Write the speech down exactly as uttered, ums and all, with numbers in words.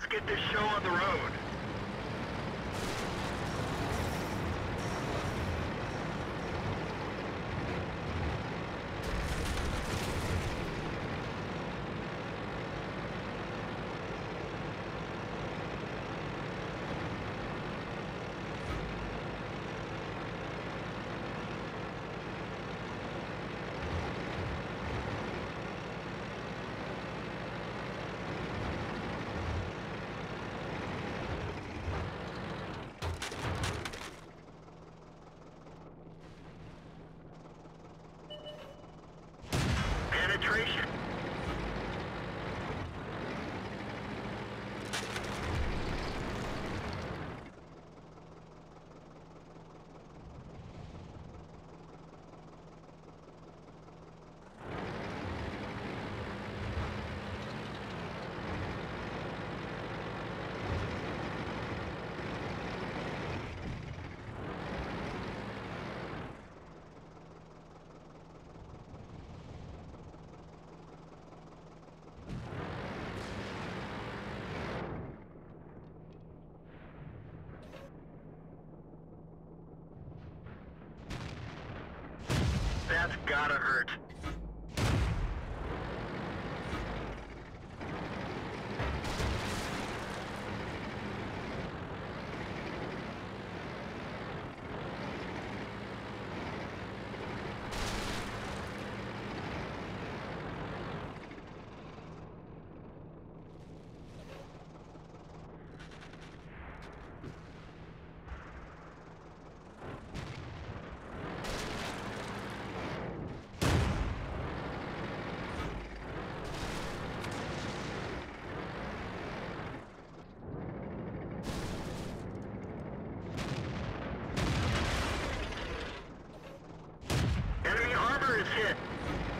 Let's get this show on the road. That's gotta hurt. Enemy armor is hit.